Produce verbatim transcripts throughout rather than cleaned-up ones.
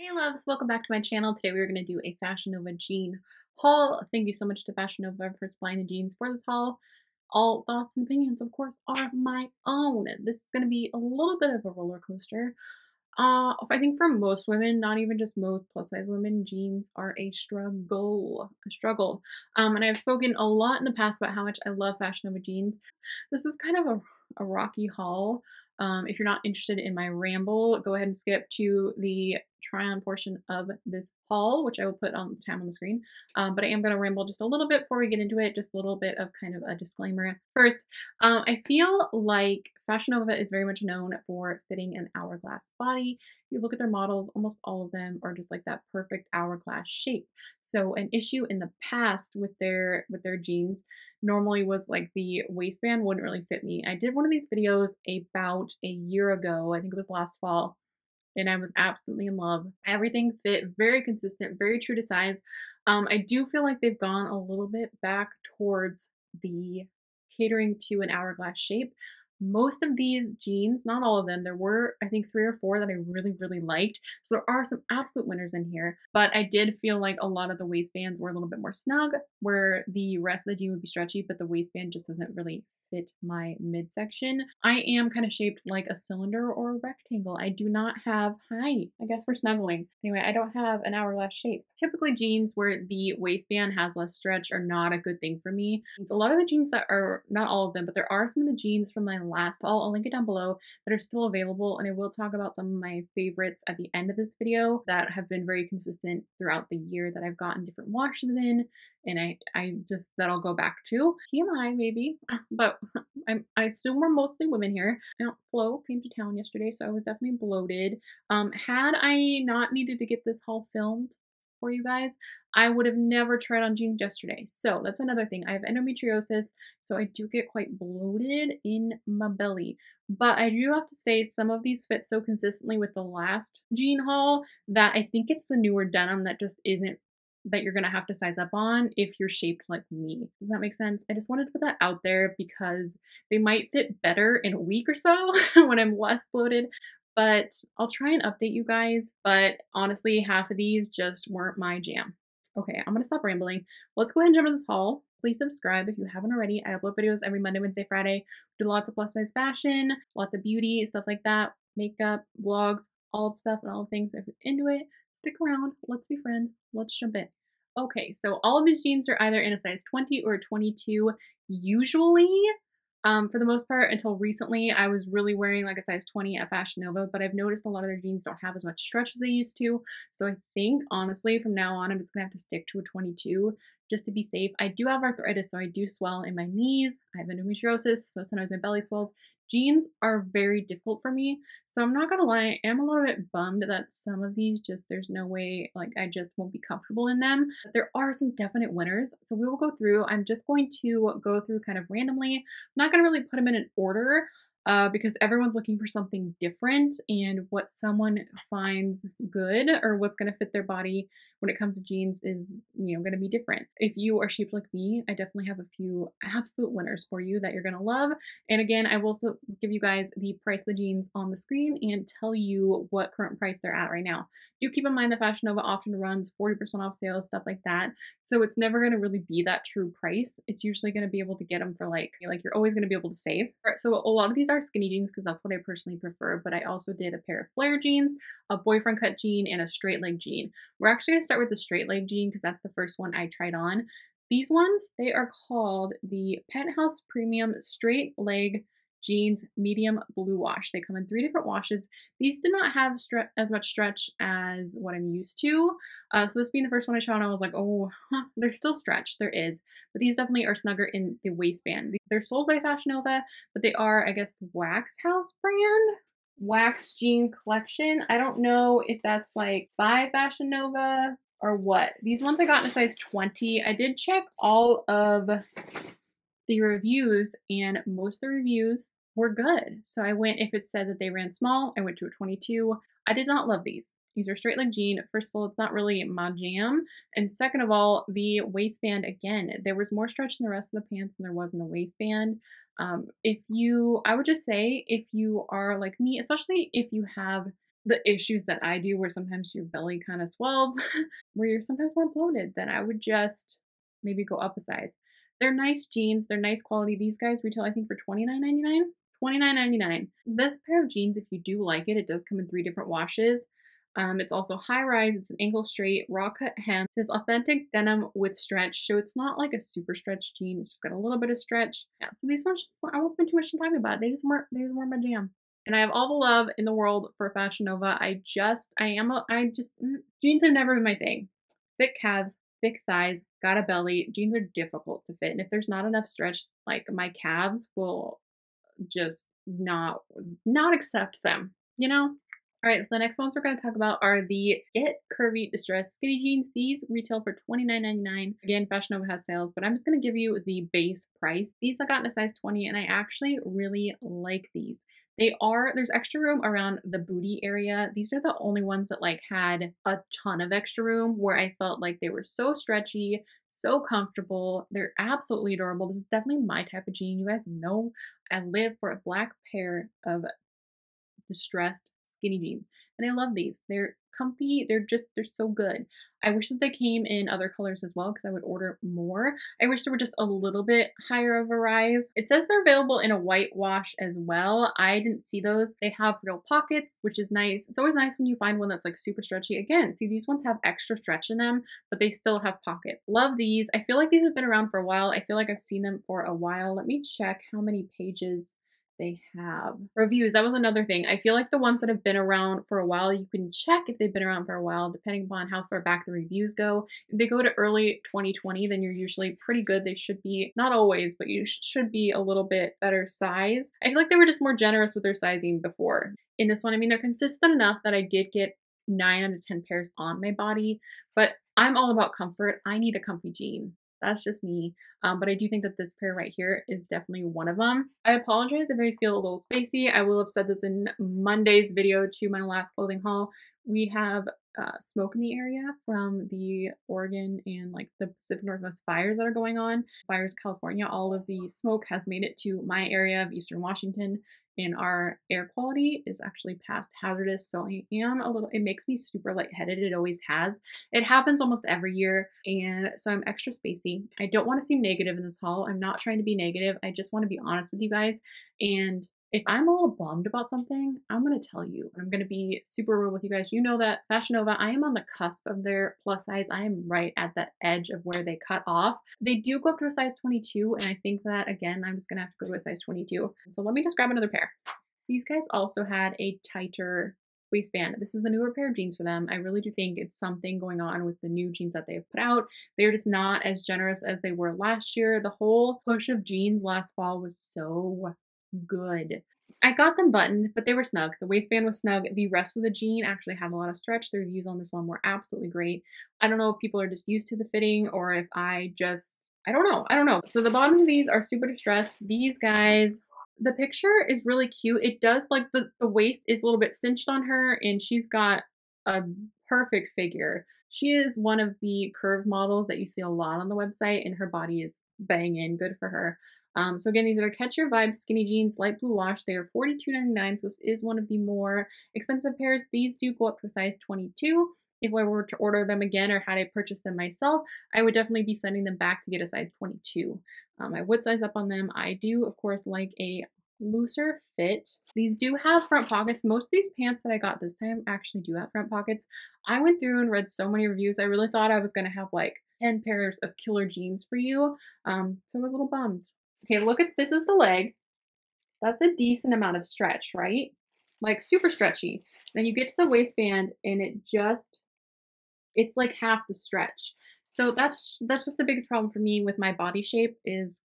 Hey loves, welcome back to my channel. Today we're going to do a Fashion Nova jean haul. Thank you so much to Fashion Nova for supplying the jeans for this haul. All thoughts and opinions, of course, are my own. This is going to be a little bit of a roller coaster. Uh, I think for most women, not even just most plus size women, jeans are a struggle, a struggle. Um, and I've spoken a lot in the past about how much I love Fashion Nova jeans. This was kind of a, a rocky haul. Um, if you're not interested in my ramble, go ahead and skip to the try on portion of this haul, which I will put on the time on the screen. Um, but I am going to ramble just a little bit before we get into it, just a little bit of kind of a disclaimer. First, um, I feel like Fashion Nova is very much known for fitting an hourglass body. You look at their models, almost all of them are just like that perfect hourglass shape. So an issue in the past with their with their jeans normally was like the waistband wouldn't really fit me. I did one of these videos about a year ago, I think it was last fall, and I was absolutely in love. Everything fit very consistent, very true to size. Um, I do feel like they've gone a little bit back towards the catering to an hourglass shape. Most of these jeans, not all of them, there were I think three or four that I really, really liked. So there are some absolute winners in here, but I did feel like a lot of the waistbands were a little bit more snug, where the rest of the jean would be stretchy, but the waistband just doesn't really fit my midsection. I am kind of shaped like a cylinder or a rectangle. I do not have, hi, I guess we're snuggling. Anyway, I don't have an hourglass shape. Typically jeans where the waistband has less stretch are not a good thing for me. It's a lot of the jeans that are, not all of them, but there are some of the jeans from my last haul, I'll link it down below, that are still available, and I will talk about some of my favorites at the end of this video that have been very consistent throughout the year that I've gotten different washes in, and I, I just, that I'll go back to. T M I maybe, but I'm, I assume we're mostly women here. Now, Flo came to town yesterday, so I was definitely bloated. Um, had I not needed to get this haul filmed for you guys, I would have never tried on jeans yesterday. So that's another thing. I have endometriosis, so I do get quite bloated in my belly. But I do have to say some of these fit so consistently with the last jean haul that I think it's the newer denim that just isn't, that you're going to have to size up on if you're shaped like me. Does that make sense? I just wanted to put that out there because they might fit better in a week or so when I'm less bloated, but I'll try and update you guys. But honestly, half of these just weren't my jam. Okay, I'm going to stop rambling. Let's go ahead and jump into this haul. Please subscribe if you haven't already. I upload videos every Monday, Wednesday, Friday. We do lots of plus size fashion, lots of beauty, stuff like that, makeup, vlogs, all of stuff and all the things. So if you're into it, stick around. Let's be friends. Let's jump in. Okay, so all of these jeans are either in a size twenty or twenty-two usually. Um, for the most part, until recently, I was really wearing like a size twenty at Fashion Nova, but I've noticed a lot of their jeans don't have as much stretch as they used to. So I think, honestly, from now on, I'm just going to have to stick to a twenty-two just to be safe. I do have arthritis, so I do swell in my knees. I have endometriosis, so sometimes my belly swells. Jeans are very difficult for me, so I'm not gonna lie, I'm a little bit bummed that some of these just, there's no way, like I just won't be comfortable in them. But there are some definite winners, so we will go through. I'm just going to go through kind of randomly. I'm not gonna really put them in an order uh, because everyone's looking for something different, and what someone finds good or what's gonna fit their body when it comes to jeans is, you know, gonna be different. If you are shaped like me, I definitely have a few absolute winners for you that you're gonna love. And again, I will also give you guys the price of the jeans on the screen and tell you what current price they're at right now. Do keep in mind that Fashion Nova often runs forty percent off sales, stuff like that. So it's never gonna really be that true price. It's usually gonna be able to get them for like, like you're always gonna be able to save. So a lot of these are skinny jeans because that's what I personally prefer, but I also did a pair of flare jeans, a boyfriend cut jean, and a straight leg jean. We're actually gonna start with the straight leg jean because that's the first one I tried on. These ones, they are called the Penthouse Premium Straight Leg Jeans Medium Blue Wash. They come in three different washes. These did not have as much stretch as what I'm used to. Uh, so this being the first one I tried on, I was like, oh, huh, there's still stretch. There is. But these definitely are snugger in the waistband. They're sold by Fashion Nova, but they are, I guess, Wax House brand? Wax jean collection. I don't know if that's like by Fashion Nova or what. These ones I got in a size twenty. I did check all of the reviews, and most of the reviews were good. So I went, if it said that they ran small, I went to a twenty-two. I did not love these. These are straight leg jean. First of all, it's not really my jam. And second of all, the waistband, again, there was more stretch in the rest of the pants than there was in the waistband. Um, if you, I would just say if you are like me, especially if you have the issues that I do where sometimes your belly kind of swells, where you're sometimes more bloated, then I would just maybe go up a size. They're nice jeans. They're nice quality. These guys retail, I think, for twenty-nine ninety-nine. twenty-nine ninety-nine. This pair of jeans, if you do like it, it does come in three different washes. Um, it's also high rise. It's an ankle straight, raw cut hem. It's authentic denim with stretch. So it's not like a super stretch jean. It's just got a little bit of stretch. Yeah, so these ones just, I won't spend too much time talking about it. They just weren't, they just weren't my jam. And I have all the love in the world for Fashion Nova. I just, I am, a, I just, mm, jeans have never been my thing. Thick calves, thick thighs, got a belly. Jeans are difficult to fit. And if there's not enough stretch, like my calves will just not, not accept them, you know? All right, so the next ones we're going to talk about are the Get Curvy Distressed Skinny Jeans. These retail for twenty-nine ninety-nine. Again, Fashion Nova has sales, but I'm just going to give you the base price. These I got in a size twenty, and I actually really like these. They are, there's extra room around the booty area. These are the only ones that like had a ton of extra room where I felt like they were so stretchy, so comfortable. They're absolutely adorable. This is definitely my type of jean. You guys know I live for a black pair of distressed skinny jeans, and I love these. They're comfy. They're just, they're so good. I wish that they came in other colors as well, because I would order more. I wish they were just a little bit higher of a rise. It says they're available in a white wash as well. I didn't see those. They have real pockets, which is nice. It's always nice when you find one that's like super stretchy. Again, see, these ones have extra stretch in them, but they still have pockets. Love these. I feel like these have been around for a while. I feel like I've seen them for a while. Let me check how many pages they have. Reviews, that was another thing. I feel like the ones that have been around for a while, you can check if they've been around for a while, depending upon how far back the reviews go. If they go to early twenty twenty, then you're usually pretty good. They should be, not always, but you should be a little bit better size. I feel like they were just more generous with their sizing before. In this one, I mean, they're consistent enough that I did get nine out of ten pairs on my body, but I'm all about comfort. I need a comfy jean. That's just me. Um, but I do think that this pair right here is definitely one of them. I apologize if I feel a little spacey. I will have said this in Monday's video to my last clothing haul. We have uh, smoke in the area from the Oregon and like the Pacific Northwest fires that are going on. Fires in California, all of the smoke has made it to my area of Eastern Washington, and our air quality is actually past hazardous. So I am a little, it makes me super lightheaded. It always has. It happens almost every year. And so I'm extra spacey. I don't want to seem negative in this haul. I'm not trying to be negative. I just want to be honest with you guys. And if I'm a little bummed about something, I'm going to tell you. I'm going to be super real with you guys. You know that Fashion Nova, I am on the cusp of their plus size. I am right at that edge of where they cut off. They do go up to a size twenty-two, and I think that, again, I'm just going to have to go to a size twenty-two. So let me just grab another pair. These guys also had a tighter waistband. This is the newer pair of jeans for them. I really do think it's something going on with the new jeans that they have put out. They're just not as generous as they were last year. The whole push of jeans last fall was so good. I got them buttoned, but they were snug. The waistband was snug. The rest of the jean actually had a lot of stretch. The reviews on this one were absolutely great. I don't know if people are just used to the fitting or if I just, I don't know. I don't know. So the bottoms of these are super distressed. These guys, the picture is really cute. It does, like, the, the waist is a little bit cinched on her, and she's got a perfect figure. She is one of the curve models that you see a lot on the website, and her body is banging. Good for her. Um, so again, these are Catch Your Vibes Skinny Jeans, light blue wash. They are forty-two ninety-nine, so this is one of the more expensive pairs. These do go up to a size twenty-two. If I were to order them again, or had I purchased them myself, I would definitely be sending them back to get a size twenty-two. Um, I would size up on them. I do, of course, like a looser fit. These do have front pockets. Most of these pants that I got this time actually do have front pockets. I went through and read so many reviews. I really thought I was going to have like ten pairs of killer jeans for you. Um, so I was a little bummed. Okay, look at, this is the leg. That's a decent amount of stretch, right? Like super stretchy. Then you get to the waistband and it just, it's like half the stretch. So that's, that's just the biggest problem for me with my body shape is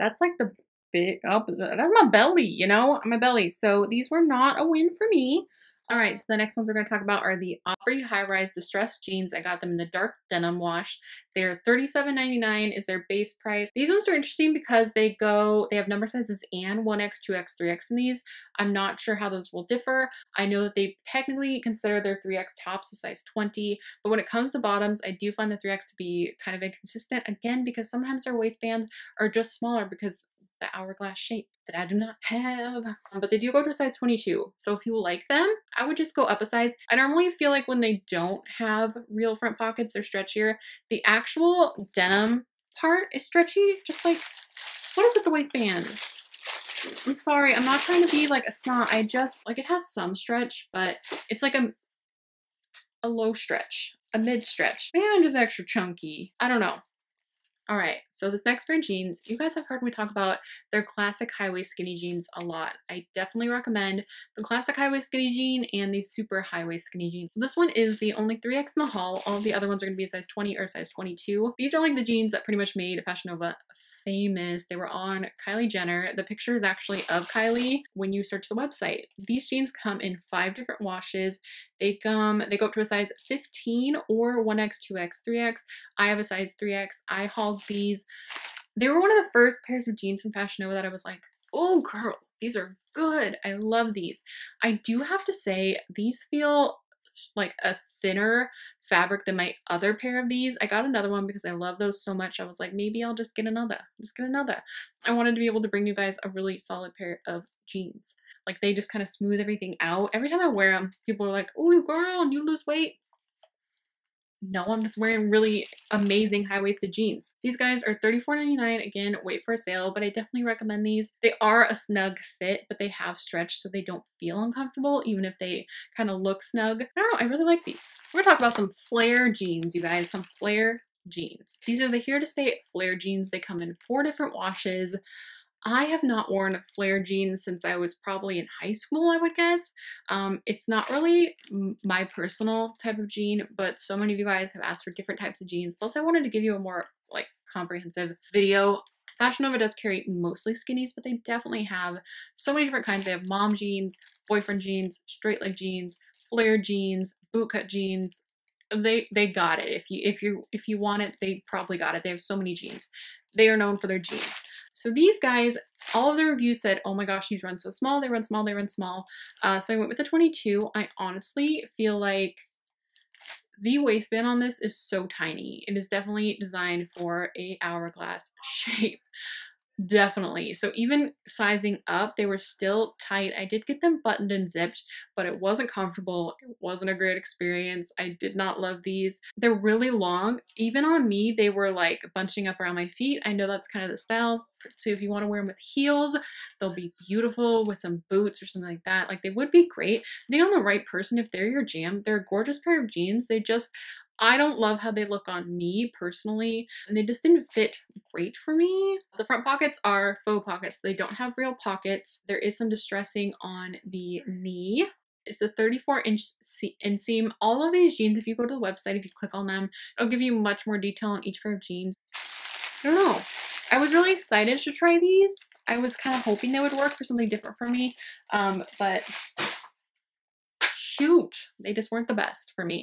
that's like the big, oh, that's my belly, you know, my belly. So these were not a win for me. All right, so the next ones we're going to talk about are the Aubrey high-rise distressed jeans. I got them in the dark denim wash. They're thirty-seven ninety-nine is their base price. These ones are interesting because they go, they have number sizes and one X, two X, three X in these. I'm not sure how those will differ. I know that they technically consider their three X tops a size twenty, but when it comes to bottoms, I do find the three X to be kind of inconsistent, again, because sometimes their waistbands are just smaller because the hourglass shape that I do not have, but they do go to a size twenty-two. So if you like them, I would just go up a size. I normally feel like when they don't have real front pockets, they're stretchier. The actual denim part is stretchy. Just like, what is with the waistband? I'm sorry, I'm not trying to be like a snot. I just, like, it has some stretch, but it's like a, a low stretch, a mid stretch. And just extra chunky. I don't know. All right, so this next pair of jeans, you guys have heard me talk about their classic high-waist skinny jeans a lot. I definitely recommend the classic high-waist skinny jean and the super high-waist skinny jeans. This one is the only three X in the haul. All of the other ones are gonna be a size twenty or a size twenty-two. These are like the jeans that pretty much made Fashion Nova famous. They were on Kylie Jenner. The picture is actually of Kylie when you search the website. These jeans come in five different washes. They come, they go up to a size fifteen or one X, two X, three X. I have a size three X. I hauled these. They were one of the first pairs of jeans from Fashion Nova that I was like, oh girl, these are good. I love these. I do have to say, these feel like a thinner fabric than my other pair of these. I got another one because I love those so much. I was like, maybe I'll just get another, just get another. I wanted to be able to bring you guys a really solid pair of jeans. Like, they just kind of smooth everything out. Every time I wear them, people are like, oh girl, you lose weight. No, I'm just wearing really amazing high-waisted jeans. These guys are thirty-four ninety-nine. Again, wait for a sale, but I definitely recommend these. They are a snug fit, but they have stretch, so they don't feel uncomfortable, even if they kind of look snug. I don't know, I really like these. We're gonna talk about some flare jeans, you guys, some flare jeans. These are the Here to Stay flare jeans. They come in four different washes. I have not worn flare jeans since I was probably in high school, I would guess. Um, it's not really my personal type of jean, but so many of you guys have asked for different types of jeans. Plus, I wanted to give you a more like comprehensive video. Fashion Nova does carry mostly skinnies, but they definitely have so many different kinds. They have mom jeans, boyfriend jeans, straight leg jeans, flare jeans, bootcut jeans. They they got it. If you if you if you want it, they probably got it. They have so many jeans. They are known for their jeans. So these guys, all of the reviews said, oh my gosh, these run so small, they run small, they run small. Uh, so I went with the twenty-two. I honestly feel like the waistband on this is so tiny. It is definitely designed for a hourglass shape. Definitely. So even sizing up, they were still tight. I did get them buttoned and zipped, but it wasn't comfortable. It wasn't a great experience. I did not love these. They're really long. Even on me, they were like bunching up around my feet. I know that's kind of the style. So if you want to wear them with heels, they'll be beautiful with some boots or something like that. Like, they would be great. They're on the right person. If they're your jam, they're a gorgeous pair of jeans. They just, I don't love how they look on me personally, and they just didn't fit great for me. The front pockets are faux pockets. They don't have real pockets. There is some distressing on the knee. It's a thirty-four inch inseam. All of these jeans, if you go to the website, if you click on them, it'll give you much more detail on each pair of jeans. I don't know. I was really excited to try these. I was kind of hoping they would work for something different for me, um, but shoot, they just weren't the best for me.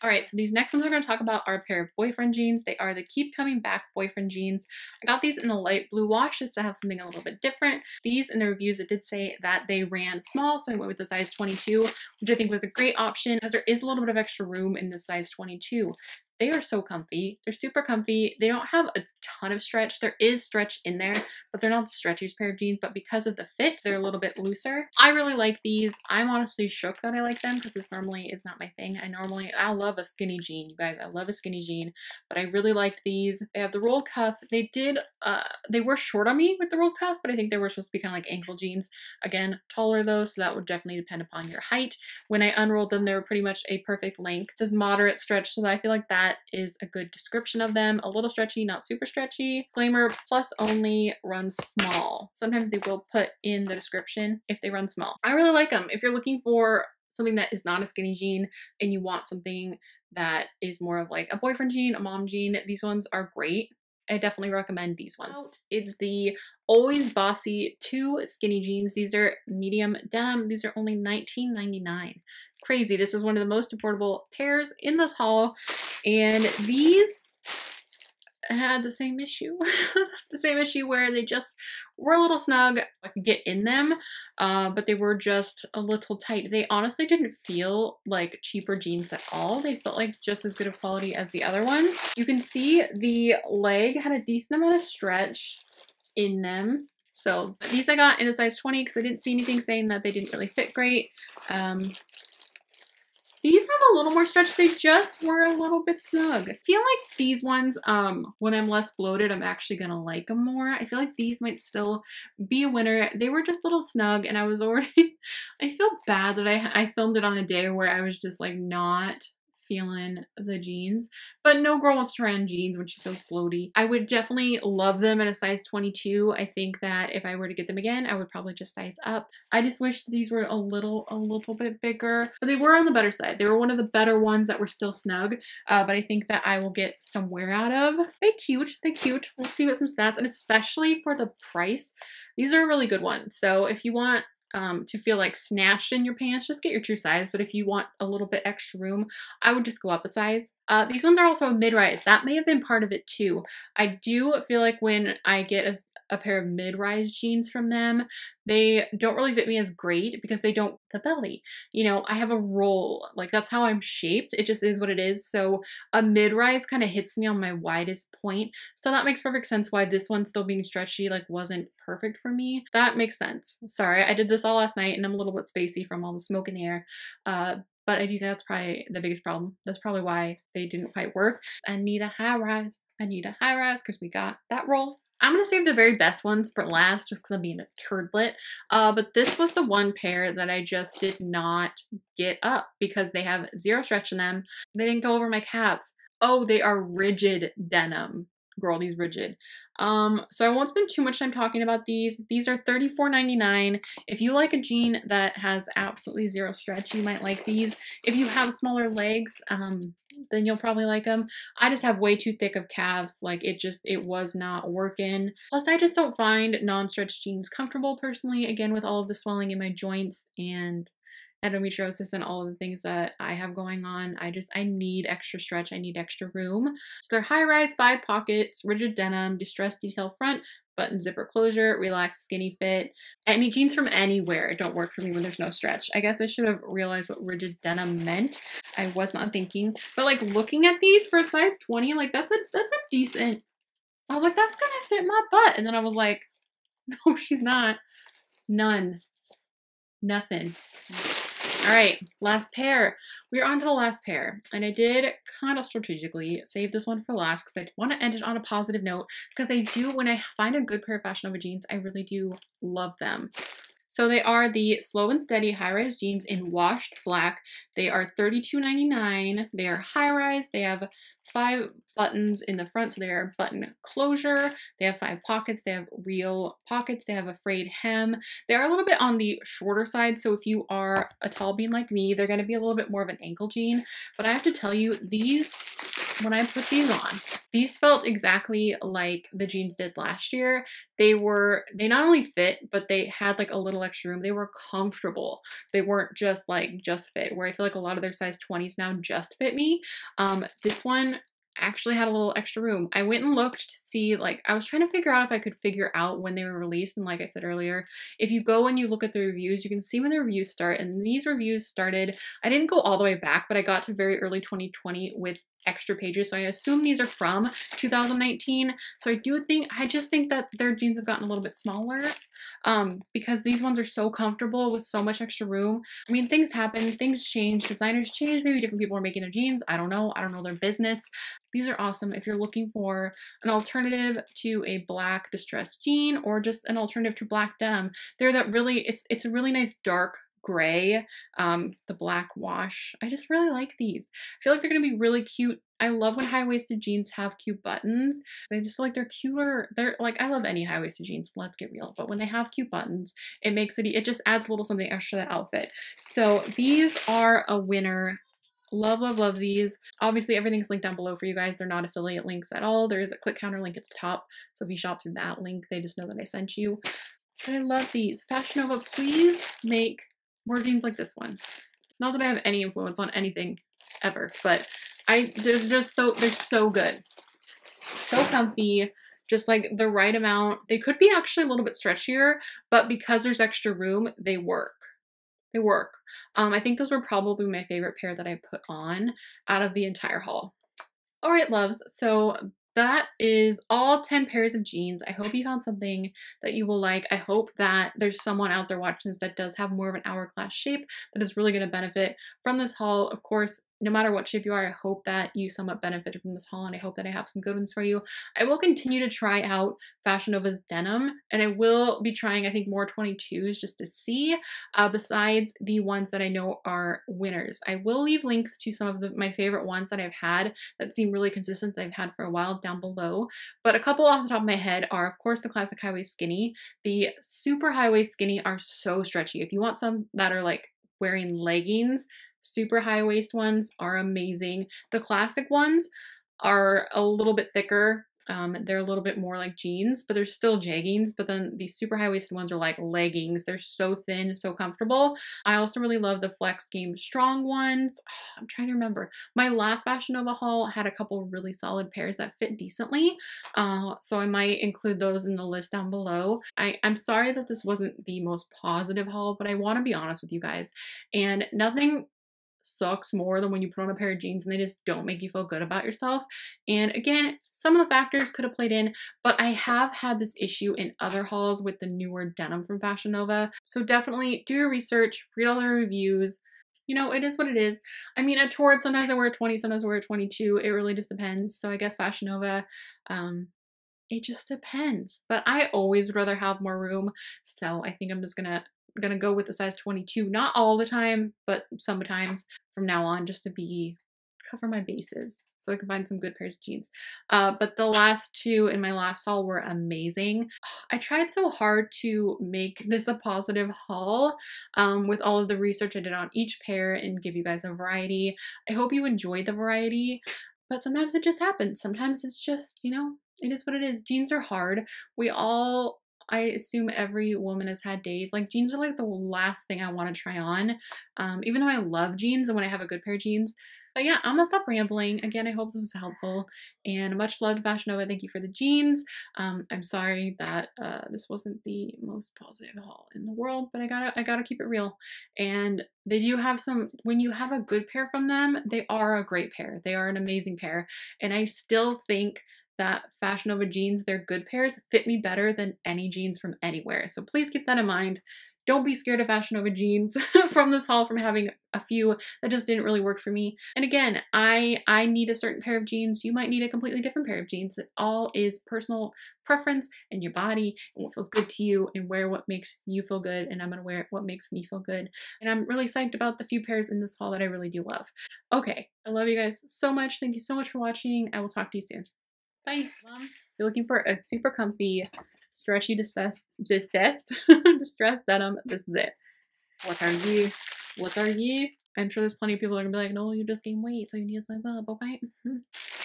All right, so these next ones we're going to talk about are a pair of boyfriend jeans. They are the Keep Coming Back boyfriend jeans. I got these in a light blue wash just to have something a little bit different. These, in the reviews, it did say that they ran small, so I went with the size twenty-two, which I think was a great option because there is a little bit of extra room in the size twenty-two. They are so comfy. They're super comfy. They don't have a ton of stretch. There is stretch in there, but they're not the stretchiest pair of jeans, but because of the fit, they're a little bit looser. I really like these. I'm honestly shook that I like them because this normally is not my thing. I normally, I love a skinny jean, you guys. I love a skinny jean, but I really liked these. They have the rolled cuff. They did, uh, they were short on me with the rolled cuff, but I think they were supposed to be kind of like ankle jeans. Again, taller though, so that would definitely depend upon your height. When I unrolled them, they were pretty much a perfect length. It says moderate stretch, so I feel like that is a good description of them. A little stretchy, not super stretchy. Disclaimer, plus only, run small. Sometimes they will put in the description if they run small. I really like them. If you're looking for something that is not a skinny jean and you want something that is more of like a boyfriend jean, a mom jean, these ones are great. I definitely recommend these ones. It's the ALWAYS BOSSY two skinny jeans. These are medium denim. These are only nineteen ninety-nine. Crazy. This is one of the most affordable pairs in this haul. And these had the same issue, the same issue where they just were a little snug. I could get in them, uh, but they were just a little tight. They honestly didn't feel like cheaper jeans at all. They felt like just as good of quality as the other one. You can see the leg had a decent amount of stretch in them. So but these I got in a size twenty because I didn't see anything saying that they didn't really fit great. Um, these have a little more stretch. They just were a little bit snug. I feel like these ones, um, when I'm less bloated, I'm actually going to like them more. I feel like these might still be a winner. They were just a little snug, and I was already, I feel bad that I, I filmed it on a day where I was just like not feeling the jeans, but no girl wants to try on jeans when she feels bloaty. I would definitely love them in a size twenty-two. I think that if I were to get them again, I would probably just size up. I just wish these were a little, a little bit bigger, but they were on the better side. They were one of the better ones that were still snug, uh, but I think that I will get some wear out of. They're cute. They're cute. We'll see what some stats, and especially for the price, these are a really good one. So if you want Um, to feel like snatched in your pants, just get your true size. But if you want a little bit extra room, I would just go up a size. Uh, these ones are also a mid-rise. That may have been part of it too. I do feel like when I get a, a pair of mid-rise jeans from them, they don't really fit me as great because they don't the belly. You know, I have a roll. Like, that's how I'm shaped. It just is what it is. So a mid-rise kind of hits me on my widest point. So that makes perfect sense why this one still being stretchy, like, wasn't perfect for me. That makes sense. Sorry, I did this all last night and I'm a little bit spacey from all the smoke in the air. Uh, but I do think that's probably the biggest problem. That's probably why they didn't quite work. I need a high rise. I need a high rise because we got that roll. I'm going to save the very best ones for last just because I'm being a turdlet. Uh, but this was the one pair that I just did not get up because they have zero stretch in them. They didn't go over my calves. Oh, they are rigid denim. Girl, these rigid. Um, so I won't spend too much time talking about these. These are thirty-four ninety-nine. If you like a jean that has absolutely zero stretch, you might like these. If you have smaller legs, um, then you'll probably like them. I just have way too thick of calves. Like, it just, it was not working. Plus, I just don't find non-stretch jeans comfortable personally, again, with all of the swelling in my joints and endometriosis and all of the things that I have going on. I just, I need extra stretch. I need extra room. So they're high rise, five pockets, rigid denim, distressed detail front, button zipper closure, relaxed skinny fit. Any jeans from anywhere don't work for me when there's no stretch. I guess I should have realized what rigid denim meant. I was not thinking, but like looking at these for a size twenty, like that's a, that's a decent, I was like, that's gonna fit my butt. And then I was like, no, she's not. None. Nothing. All right, last pair. We're on to the last pair. And I did kind of strategically save this one for last because I want to end it on a positive note because I do, when I find a good pair of Fashion Nova jeans, I really do love them. So they are the Slow and Steady high-rise jeans in washed black. They are thirty-two ninety-nine. They are high-rise. They have five buttons in the front, so they are button closure. They have five pockets. They have real pockets. They have a frayed hem. They are a little bit on the shorter side, so if you are a tall bean like me, they're going to be a little bit more of an ankle jean. But I have to tell you, these, when I put these on, these felt exactly like the jeans did last year. They were, they not only fit, but they had like a little extra room. They were comfortable. They weren't just like just fit, where I feel like a lot of their size twenties now just fit me. Um, this one actually had a little extra room. I went and looked to see, like, I was trying to figure out if I could figure out when they were released. And like I said earlier, if you go and you look at the reviews, you can see when the reviews start. And these reviews started, I didn't go all the way back, but I got to very early twenty twenty with extra pages. So I assume these are from two thousand nineteen. So I do think, I just think that their jeans have gotten a little bit smaller um, because these ones are so comfortable with so much extra room. I mean, things happen, things change, designers change, maybe different people are making their jeans. I don't know. I don't know their business. These are awesome if you're looking for an alternative to a black distressed jean or just an alternative to black denim. They're that really, it's, it's a really nice dark gray, um, the black wash. I just really like these. I feel like they're going to be really cute. I love when high-waisted jeans have cute buttons. I just feel like they're cuter. They're like, I love any high-waisted jeans, let's get real. But when they have cute buttons, it makes it, it just adds a little something extra to the outfit. So these are a winner. Love, love, love these. Obviously, everything's linked down below for you guys. They're not affiliate links at all. There is a click counter link at the top. So if you shop through that link, they just know that I sent you. But I love these. Fashion Nova, please make more jeans like this one. Not that I have any influence on anything ever, but I they're just so they're so good, so comfy, just like the right amount. They could be actually a little bit stretchier, but because there's extra room, they work. They work. Um, I think those were probably my favorite pair that I put on out of the entire haul. All right, loves. So that is all ten pairs of jeans. I hope you found something that you will like. I hope that there's someone out there watching this that does have more of an hourglass shape that is really going to benefit from this haul. Of course, no matter what shape you are, I hope that you somewhat benefited from this haul, and I hope that I have some good ones for you. I will continue to try out Fashion Nova's denim, and I will be trying, I think, more twenty-twos just to see, uh, besides the ones that I know are winners. I will leave links to some of the, my favorite ones that I've had that seem really consistent that I've had for a while down below, but a couple off the top of my head are, of course, the classic high waist skinny. The super high waist skinny are so stretchy. If you want some that are like wearing leggings, super high waist ones are amazing. The classic ones are a little bit thicker. Um, they're a little bit more like jeans, but they're still jeggings. But then these super high waisted ones are like leggings. They're so thin, so comfortable. I also really love the Flex Game Strong ones. Oh, I'm trying to remember. My last Fashion Nova haul had a couple really solid pairs that fit decently. Uh, so I might include those in the list down below. I, I'm sorry that this wasn't the most positive haul, but I want to be honest with you guys. And nothing sucks more than when you put on a pair of jeans and they just don't make you feel good about yourself. And again, some of the factors could have played in, but I have had this issue in other hauls with the newer denim from Fashion Nova. So definitely do your research, read all the reviews. You know, it is what it is. I mean, at Torrid, sometimes I wear a twenty, sometimes I wear a twenty-two. It really just depends. So I guess Fashion Nova, um, it just depends. But I always rather have more room. So I think I'm just gonna gonna go with the size twenty-two, not all the time, but sometimes from now on, just to be cover my bases so I can find some good pairs of jeans. Uh, but the last two in my last haul were amazing. I tried so hard to make this a positive haul um, with all of the research I did on each pair and give you guys a variety. I hope you enjoyed the variety, but sometimes it just happens. Sometimes it's just, you know, it is what it is. Jeans are hard. We all I assume every woman has had days like jeans are like the last thing I want to try on, um, even though I love jeans and when I have a good pair of jeans. But yeah, I'm gonna stop rambling. Again, I hope this was helpful, and much love to Fashion Nova. Thank you for the jeans. Um, I'm sorry that uh, this wasn't the most positive haul in the world, but I gotta I gotta keep it real. And they do have some, when you have a good pair from them, they are a great pair. They are an amazing pair, and I still think that Fashion Nova jeans, their good pairs, fit me better than any jeans from anywhere. So please keep that in mind. Don't be scared of Fashion Nova jeans from this haul, from having a few that just didn't really work for me. And again, I, I need a certain pair of jeans. You might need a completely different pair of jeans. It all is personal preference and your body and what feels good to you, and wear what makes you feel good. And I'm going to wear what makes me feel good. And I'm really psyched about the few pairs in this haul that I really do love. Okay. I love you guys so much. Thank you so much for watching. I will talk to you soon. Bye. Mom, if you're looking for a super comfy, stretchy, distressed, distressed, distressed denim, this is it. What are you? What are you? I'm sure there's plenty of people that are going to be like, no, you just gained weight, so you need to size up, okay?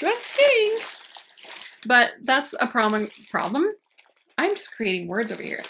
Interesting. But that's a problem. Problem? I'm just creating words over here.